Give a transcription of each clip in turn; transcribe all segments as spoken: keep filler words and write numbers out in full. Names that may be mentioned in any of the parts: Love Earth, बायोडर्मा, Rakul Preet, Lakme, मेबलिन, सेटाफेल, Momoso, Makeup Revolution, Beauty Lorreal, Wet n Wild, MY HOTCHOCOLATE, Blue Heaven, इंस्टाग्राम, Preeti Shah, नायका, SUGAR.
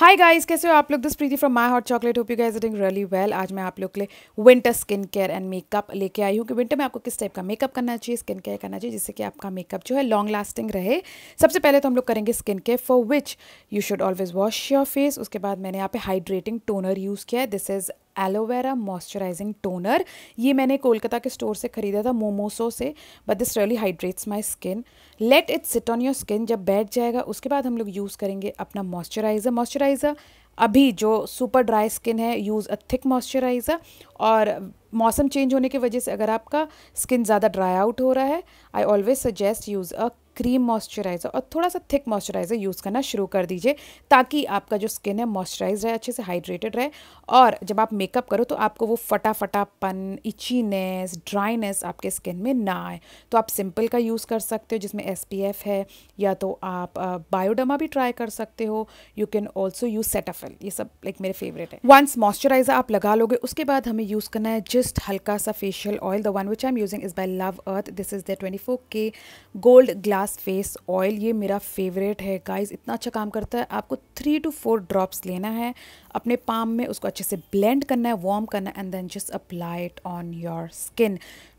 Hi guys, कैसे हो आप लोग? This Preeti from my hot chocolate. Hope you guys are doing really well. आज मैं आप लोग के लिए winter skin care and makeup लेके आई हूँ कि विंटर में आपको किस टाइप का मेकअप करना चाहिए, स्किन केयर करना चाहिए, जिससे कि आपका मेकअप जो है लॉन्ग लास्टिंग रहे। सबसे पहले तो हम लोग करेंगे skin care, for which you should always wash your face. उसके बाद मैंने यहाँ पे हाइड्रेटिंग टोनर यूज़ किया है। This is aloe vera moisturising toner. ये मैंने कोलकाता के स्टोर से खरीदा था, मोमोसो से। But this really hydrates my skin. Let it sit on your skin. जब बैठ जाएगा उसके बाद हम लोग यूज़ करेंगे अपना मॉइस्चराइज़र। मॉइस्चराइज़र अभी जो सुपर ड्राई स्किन है, यूज़ अ थिक मॉइस्चराइज़र। और मौसम चेंज होने की वजह से अगर आपका स्किन ज़्यादा ड्राई आउट हो रहा है, I always suggest use a cream moisturiser और थोड़ा सा थिक मॉइस्चराइज़र यूज़ करना शुरू कर दीजिए, ताकि आपका जो स्किन है मॉइस्चराइज रहे, अच्छे से हाइड्रेटेड रहे। और जब आप मेकअप करो तो आपको वो फटाफटापन, इचीनेस, ड्राइनेस आपके स्किन में ना आए। तो आप सिंपल का यूज़ कर सकते हो जिसमें एस पी एफ है, या तो आप बायोडर्मा भी ट्राई कर सकते हो। You can also use सेटाफेल। ये सब लाइक मेरे फेवरेट है। वंस मॉइस्चराइज़र आप लगा लोगे उसके बाद हमें यूज़ करना है जस्ट हल्का सा facial oil. The one which I am using is by Love Earth. This is the twenty four K gold glass face oil. ये मेरा फेवरेट है गाइस, इतना अच्छा काम करता है। आपको थ्री टू फोर ड्रॉप्स लेना है अपने पाम में, उसको अच्छे से ब्लेंड करना है, वार्म करना है, and then just apply it on your skin.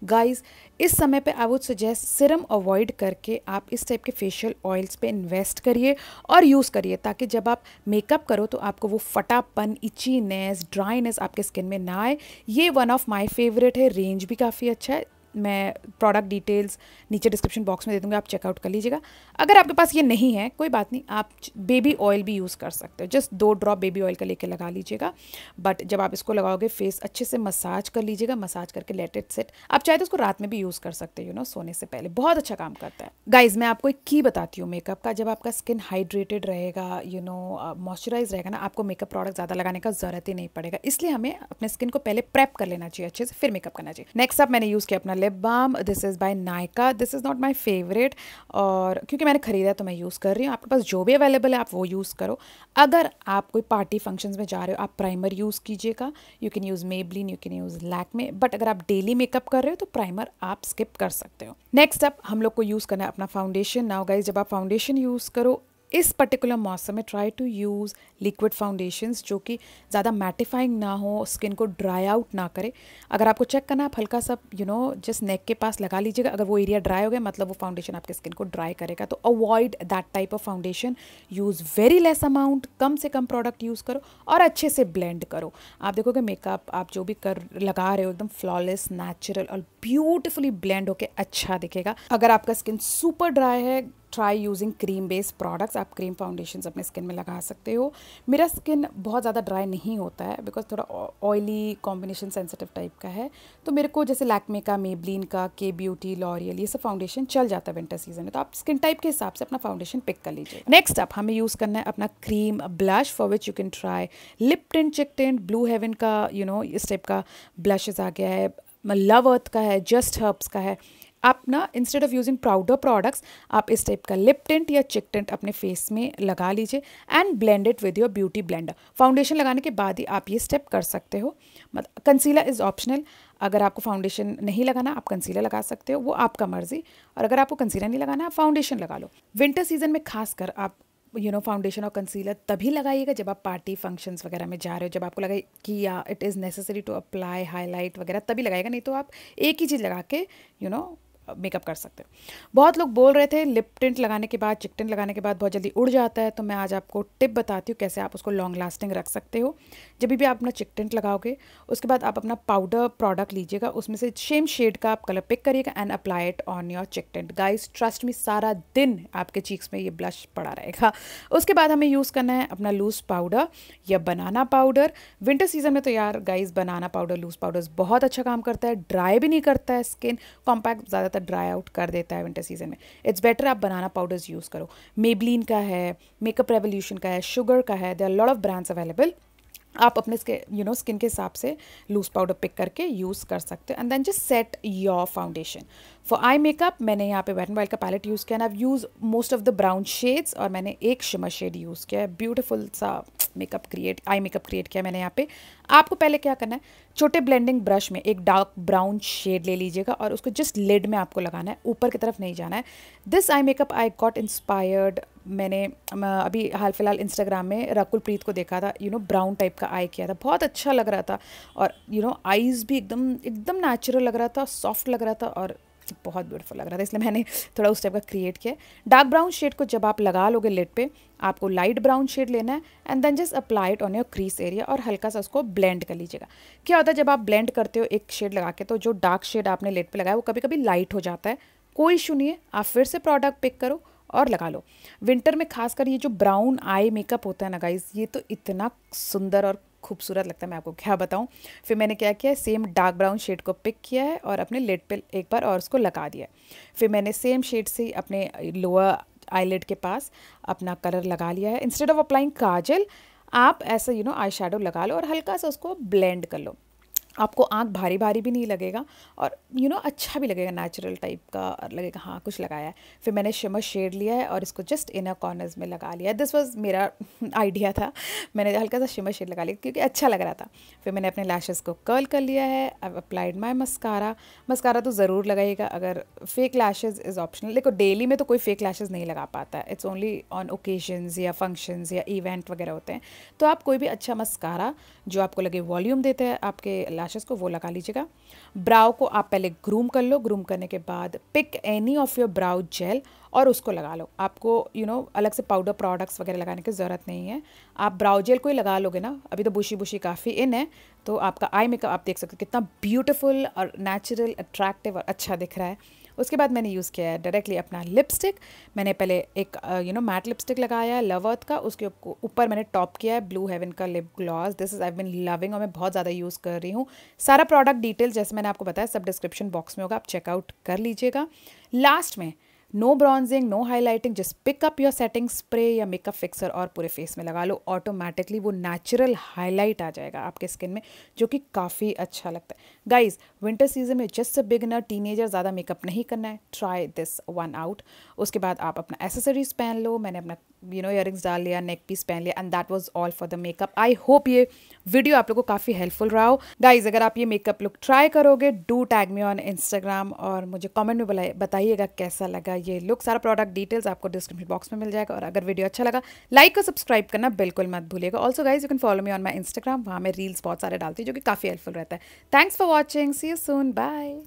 Guys, इस समय पे I would suggest serum avoid करके आप इस टाइप के फेशियल ऑयल्स पे इन्वेस्ट करिए और यूज़ करिए, ताकि जब आप मेकअप करो तो आपको वो फटापन, इचीनेस, ड्राइनेस आपके स्किन में ना आए। ये वन ऑफ माई फेवरेट है। रेंज भी काफ़ी अच्छा है। मैं प्रोडक्ट डिटेल्स नीचे डिस्क्रिप्शन बॉक्स में दे दूँगी, आप चेकआउट कर लीजिएगा। अगर आपके पास ये नहीं है कोई बात नहीं, आप बेबी ऑयल भी यूज़ कर सकते हो। जस्ट दो ड्रॉप बेबी ऑयल का लेके लगा लीजिएगा। बट जब आप इसको लगाओगे फेस अच्छे से मसाज कर लीजिएगा। मसाज करके लेट इट सेट। आप चाहे तो इसको रात में भी यूज़ कर सकते हो, यू नो, सोने से पहले। बहुत अच्छा काम करता है। गाइज, मैं आपको एक की बताती हूँ मेकअप का। जब आपका स्किन हाइड्रेटेड रहेगा, यू नो, मॉइस्चराइज रहेगा ना, आपको मेकअप प्रोडक्ट ज़्यादा लगाने का ज़रूरत ही नहीं पड़ेगा। इसलिए हमें अपने स्किन को पहले प्रेप कर लेना चाहिए अच्छे से, फिर मेकअप करना चाहिए। नेक्स्ट अप मैंने यूज़ किया अपना lip balm. This is by नायका। This is not my favourite, और क्योंकि मैंने खरीदा तो मैं यूज़ कर रही हूँ। आपके पास जो भी अवेलेबल है आप वो यूज़ करो। अगर आप कोई पार्टी फंक्शंस में जा रहे हो आप प्राइमर यूज़ कीजिएगा। You can use मेबलिन, you can use Lakme. But अगर आप डेली मेकअप कर रहे हो तो प्राइमर आप स्किप कर सकते हो। नेक्स्ट अप हम लोग को यूज़ करना है अपना फाउंडेशन। नाउ गाइज, जब आप फाउंडेशन यूज़ करो इस पर्टिकुलर मौसम में, try to use liquid foundations जो कि ज़्यादा मैटिफाइंग ना हो, स्किन को ड्राई आउट ना करे। अगर आपको चेक करना, आप हल्का सा, यू नो, जस्ट नेक के पास लगा लीजिएगा। अगर वो एरिया ड्राई हो गया मतलब वो फाउंडेशन आपके स्किन को ड्राई करेगा। तो avoid that type of foundation. Use very less amount, कम से कम प्रोडक्ट यूज़ करो और अच्छे से ब्लेंड करो। आप देखोगे मेकअप आप जो भी कर लगा रहे हो एकदम फ्लॉलेस, नेचुरल और ब्यूटिफुली ब्लेंड होके अच्छा दिखेगा। अगर आपका स्किन सुपर ड्राई है, try using cream based products. आप क्रीम फाउंडेशंस अपने स्किन में लगा सकते हो। मेरा स्किन बहुत ज़्यादा ड्राई नहीं होता है, बिकॉज थोड़ा ऑयली, कॉम्बिनेशन सेंसिटिव टाइप का है। तो मेरे को जैसे लैक्मे का, मेबलिन का, के ब्यूटी, लॉरियल, ये सब फाउंडेशन चल जाता है विंटर सीजन में। तो आप स्किन टाइप के हिसाब से अपना फाउंडेशन पिक कर लीजिए। नेक्स्ट आप हमें यूज़ करना है अपना cream blush, for which you can try lip tint, cheek tint, blue haven का, यू नो, इस टाइप का ब्लशेज आ गया है, लव अर्थ का है, जस्ट हर्ब्स का है। आप ना instead of using powder products आप इस टाइप का लिप टिंट या चिक टिंट अपने फेस में लगा लीजिए and blend it with your beauty blender. Foundation लगाने के बाद ही आप ये स्टेप कर सकते हो। मतलब कंसीलर इज़ ऑप्शनल। अगर आपको फाउंडेशन नहीं लगाना आप कंसीलर लगा सकते हो, वो आपका मर्जी। और अगर आपको कंसीलर नहीं लगाना आप फाउंडेशन लगा लो। विंटर सीजन में खासकर आप, यू नो, फाउंडेशन और कंसीलर तभी लगाइएगा जब आप पार्टी फंक्शंस वगैरह में जा रहे हो, जब आपको लगे कि या it is necessary to apply highlight वगैरह, तभी लगाइएगा। नहीं तो आप एक ही चीज़ लगा के, यू नो, मेकअप कर सकते हो। बहुत लोग बोल रहे थे लिप टिंट लगाने के बाद, चिक टिंट लगाने के बाद बहुत जल्दी उड़ जाता है। तो मैं आज आपको टिप बताती हूँ कैसे आप उसको लॉन्ग लास्टिंग रख सकते हो। जब भी आप अपना चिक टिंट लगाओगे उसके बाद आप अपना पाउडर प्रोडक्ट लीजिएगा, उसमें से सेम शेड का आप कलर पिक करिएगा and apply it on your cheek tint. Guys trust me, सारा दिन आपके चीक्स में ये ब्लश पड़ा रहेगा। उसके बाद हमें यूज़ करना है अपना लूज पाउडर या बनाना पाउडर। विंटर सीजन में तो यार guys banana powder, loose powder बहुत अच्छा काम करता है, ड्राई भी नहीं करता है स्किन, कॉम्पैक्ट ज़्यादा ड्राई आउट कर देता है विंटर सीजन में। इट्स बेटर आप बनाना पाउडर्स यूज़ करो। मेबलिन का है, मेकअप रेवोल्यूशन का है, शुगर का है, there are lot of brands available. आप अपने स्किन, यू नो, स्किन के हिसाब से लूज पाउडर पिक करके यूज़ कर सकते हो and then just set your foundation. For eye makeup मैंने यहाँ पे वेट एंड वाइल्ड का पैलेट यूज़ किया and I have use most of the brown shades और मैंने एक शिमर शेड यूज़ किया है। ब्यूटीफुल सा makeup create eye makeup create किया मैंने यहाँ पे। आपको पहले क्या करना है, छोटे ब्लेंडिंग ब्रश में एक डार्क ब्राउन शेड ले लीजिएगा और उसको जस्ट लिड में आपको लगाना है, ऊपर की तरफ नहीं जाना है। This eye makeup I got inspired, मैंने अभी हाल फिलहाल इंस्टाग्राम में राकुल प्रीत को देखा था, यू नो ब्राउन टाइप का आई किया था, बहुत अच्छा लग रहा था और यू नो आईज़ भी एकदम एकदम नेचुरल लग रहा था, सॉफ्ट लग रहा था और बहुत ब्यूटीफुल लग रहा था, इसलिए मैंने थोड़ा उस टाइप का क्रिएट किया। डार्क ब्राउन शेड को जब आप लगा लोगे लिड पे, आपको लाइट ब्राउन शेड लेना है and then just apply it on your crease area और हल्का सा उसको ब्लेंड कर लीजिएगा। क्या होता है जब आप ब्लेंड करते हो एक शेड लगा के, तो जो डार्क शेड आपने लिड पे लगाया वो कभी कभी लाइट हो जाता है, कोई इशू नहीं है, आप फिर से प्रोडक्ट पिक करो और लगा लो। विंटर में खासकर ये जो ब्राउन आई मेकअप होता है ना गाइज, ये तो इतना सुंदर और खूबसूरत लगता है, मैं आपको क्या बताऊं। फिर मैंने क्या किया, सेम डार्क ब्राउन शेड को पिक किया है और अपने लिड पे एक बार और उसको लगा दिया। फिर मैंने सेम शेड से अपने लोअर आईलिड के पास अपना कलर लगा लिया है। इंस्टेड ऑफ अप्लाइंग काजल, आप ऐसा यू नो आई शेडो लगा लो और हल्का सा उसको ब्लेंड कर लो। आपको आँख भारी भारी भी नहीं लगेगा और यू नो अच्छा भी लगेगा, नेचुरल टाइप का, और लगेगा हाँ कुछ लगाया है। फिर मैंने शिमर शेड लिया है और इसको जस्ट इनर कॉर्नर्स में लगा लिया। दिस वाज मेरा आइडिया था, मैंने हल्का सा शिमर शेड लगा लिया क्योंकि अच्छा लग रहा था। फिर मैंने अपने लैशेस को कर्ल कर लिया है। I applied my mascara. Mascara तो ज़रूर लगाइएगा, अगर फेक लैशेज इज़ ऑप्शनल। देखो डेली में तो कोई फेक लैशेज नहीं लगा पाता है, इट्स ओनली ऑन ओकेजन्स या फंक्शंस या इवेंट वगैरह होते हैं। तो आप कोई भी अच्छा मस्कारा जो आपको लगे वॉल्यूम देता है आपके लैशेस को, वो लगा लीजिएगा। ब्राउ को आप पहले ग्रूम कर लो। ग्रूम करने के बाद pick any of your brow gel और उसको लगा लो। आपको यू नो अलग से पाउडर प्रोडक्ट्स वगैरह लगाने की ज़रूरत नहीं है, आप ब्राउ जेल को ही लगा लोगे ना। अभी तो बुशी बुशी काफ़ी इन है, तो आपका आई मेकअप आप देख सकते हो कितना ब्यूटीफुल और नेचुरल, अट्रैक्टिव और अच्छा दिख रहा है। उसके बाद मैंने यूज़ किया है डायरेक्टली अपना लिपस्टिक। मैंने पहले एक यू नो मैट लिपस्टिक लगाया है लव अर्थ का, उसके ऊपर मैंने टॉप किया है ब्लू हेवन का lip gloss. This is I been loving और मैं बहुत ज़्यादा यूज़ कर रही हूँ। सारा प्रोडक्ट डिटेल जैसे मैंने आपको बताया सब डिस्क्रिप्शन बॉक्स में होगा, आप चेकआउट कर लीजिएगा। लास्ट में no bronzing no highlighting, just pick up your setting spray या मेकअप फिक्सर और पूरे फेस में लगा लो। ऑटोमेटिकली वो नेचुरल हाईलाइट आ जाएगा आपके स्किन में, जो कि काफ़ी अच्छा लगता है। गाइज विंटर सीजन में जस्ट अ बिगिनर, टीनेजर ज़्यादा मेकअप नहीं करना है, ट्राई दिस वन आउट। उसके बाद आप अपना एसेसरीज पहन लो। मैंने अपना यू नो इयरिंग्स डाल लिया, नेक पीस पहन लिया and that was all for the makeup. I hope ये वीडियो आप लोगों को काफ़ी हेल्पफुल रहा हो। गाइज अगर आप ये मेकअप लुक ट्राई करोगे, do tag me on इंस्टाग्राम और मुझे कमेंट में बताइएगा कैसा लगा ये लुक। सारा प्रोडक्ट डिटेल्स आपको डिस्क्रिप्शन बॉक्स में मिल जाएगा। और अगर वीडियो अच्छा लगा, लाइक और सब्सक्राइब करना बिल्कुल मत भूलिएगा। Also guys you can follow me on my इंस्टाग्राम, वहाँ मैं रील्स बहुत सारे डालती हूँ जो कि काफ़ी हेल्पफुल रहता है। Thanks for watching, see you soon, bye.